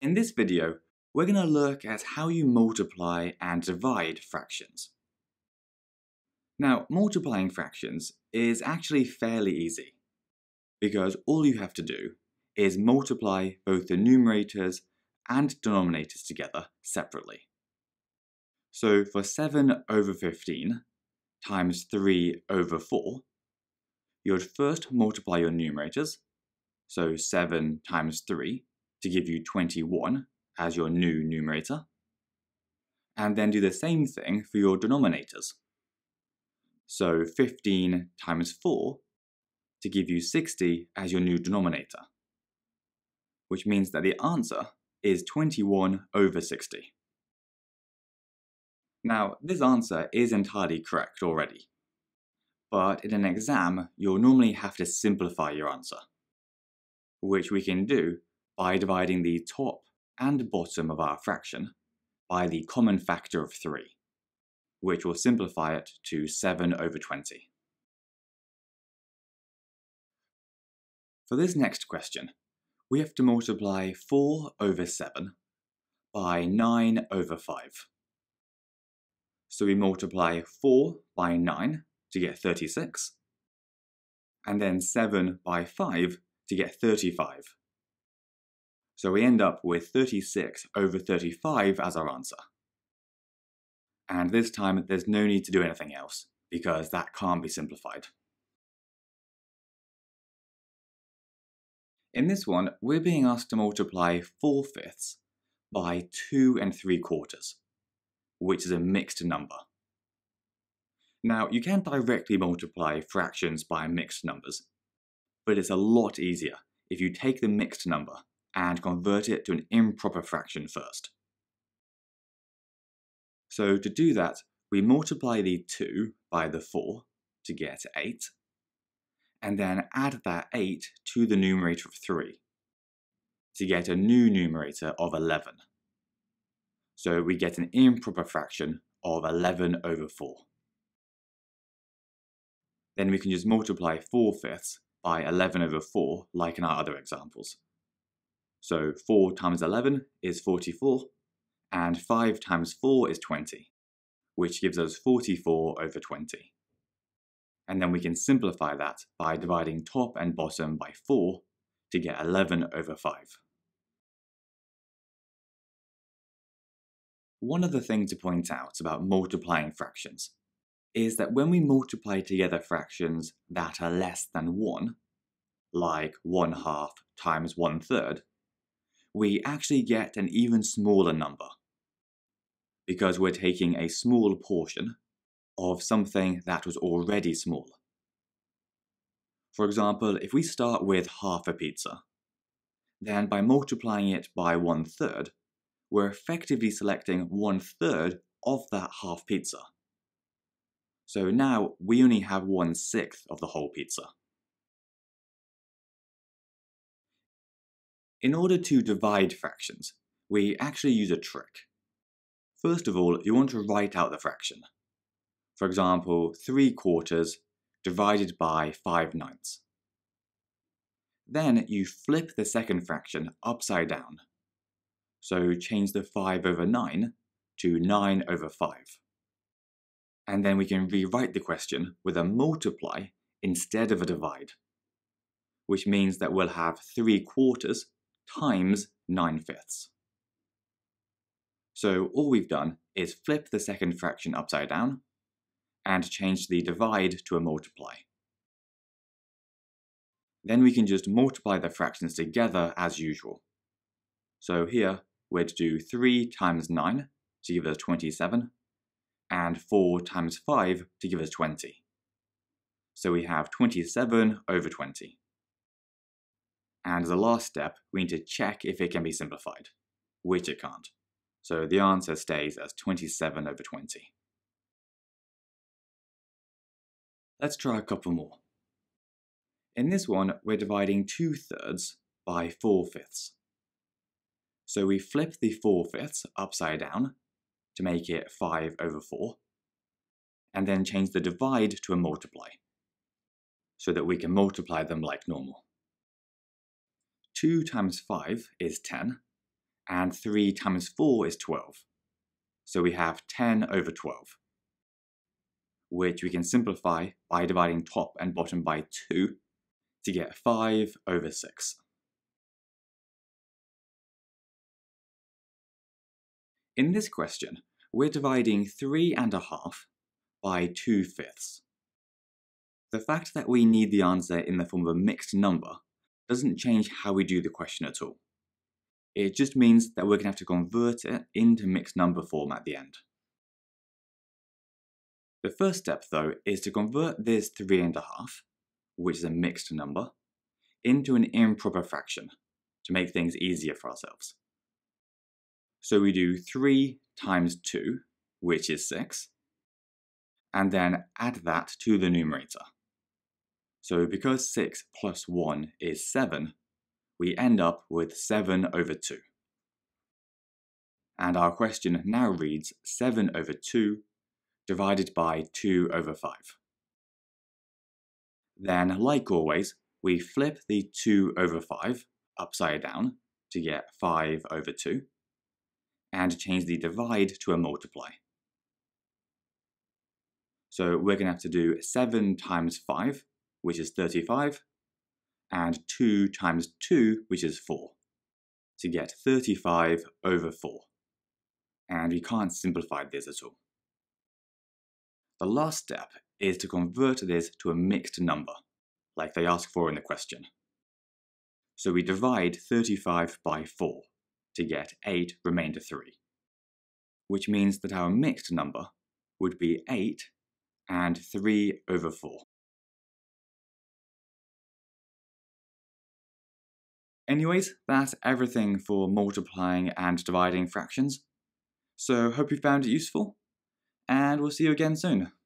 In this video, we're going to look at how you multiply and divide fractions. Now, multiplying fractions is actually fairly easy, because all you have to do is multiply both the numerators and denominators together separately. So for 7 over 15 times 3 over 4, you would first multiply your numerators, so 7 times 3, to give you 21 as your new numerator, and then do the same thing for your denominators. So 15 times 4 to give you 60 as your new denominator, which means that the answer is 21 over 60. Now, this answer is entirely correct already, but in an exam, you'll normally have to simplify your answer, which we can do by dividing the top and bottom of our fraction by the common factor of 3, which will simplify it to 7 over 20. For this next question, we have to multiply 4 over 7 by 9 over 5. So we multiply 4 by 9 to get 36, and then 7 by 5 to get 35. So we end up with 36 over 35 as our answer. And this time there's no need to do anything else, because that can't be simplified. In this one, we're being asked to multiply 4/5 by 2 3/4, which is a mixed number. Now, you can directly multiply fractions by mixed numbers, but it's a lot easier if you take the mixed number and convert it to an improper fraction first. So to do that, we multiply the 2 by the 4 to get 8, and then add that 8 to the numerator of 3 to get a new numerator of 11. So we get an improper fraction of 11 over 4. Then we can just multiply 4/5 by 11 over 4 like in our other examples. So 4 times 11 is 44, and 5 times 4 is 20, which gives us 44 over 20. And then we can simplify that by dividing top and bottom by 4 to get 11 over 5. One other thing to point out about multiplying fractions is that when we multiply together fractions that are less than 1, like 1/2 times 1/3, we actually get an even smaller number, because we're taking a small portion of something that was already small. For example, if we start with half a pizza, then by multiplying it by 1/3, we're effectively selecting 1/3 of that half pizza. So now we only have 1/6 of the whole pizza. In order to divide fractions, we actually use a trick. First of all, you want to write out the fraction. For example, 3/4 divided by 5/9. Then you flip the second fraction upside down. So change the 5 over 9 to 9 over 5. And then we can rewrite the question with a multiply instead of a divide, which means that we'll have 3/4 times 9/5. So all we've done is flip the second fraction upside down and change the divide to a multiply. Then we can just multiply the fractions together as usual. So here we're to do 3 times 9 to give us 27, and 4 times 5 to give us 20. So we have 27 over 20. And as a last step, we need to check if it can be simplified, which it can't. So the answer stays as 27 over 20. Let's try a couple more. In this one, we're dividing 2/3 by 4/5. So we flip the 4/5 upside down to make it 5 over 4, and then change the divide to a multiply, so that we can multiply them like normal. 2 times 5 is 10, and 3 times 4 is 12. So we have 10 over 12, which we can simplify by dividing top and bottom by 2 to get 5 over 6. In this question, we're dividing 3 1/2 by 2/5. The fact that we need the answer in the form of a mixed number doesn't change how we do the question at all. It just means that we're going to have to convert it into mixed number form at the end. The first step, though, is to convert this 3 1/2, which is a mixed number, into an improper fraction to make things easier for ourselves. So we do 3 times 2, which is 6, and then add that to the numerator. So because 6 plus 1 is 7, we end up with 7 over 2. And our question now reads 7 over 2 divided by 2 over 5. Then, like always, we flip the 2 over 5 upside down to get 5 over 2, and change the divide to a multiply. So we're going to have to do 7 times 5, which is 35, and 2 times 2, which is 4, to get 35 over 4. And we can't simplify this at all. The last step is to convert this to a mixed number, like they ask for in the question. So we divide 35 by 4 to get 8 remainder 3, which means that our mixed number would be 8 and 3 over 4. Anyways, that's everything for multiplying and dividing fractions. So hope you found it useful, and we'll see you again soon.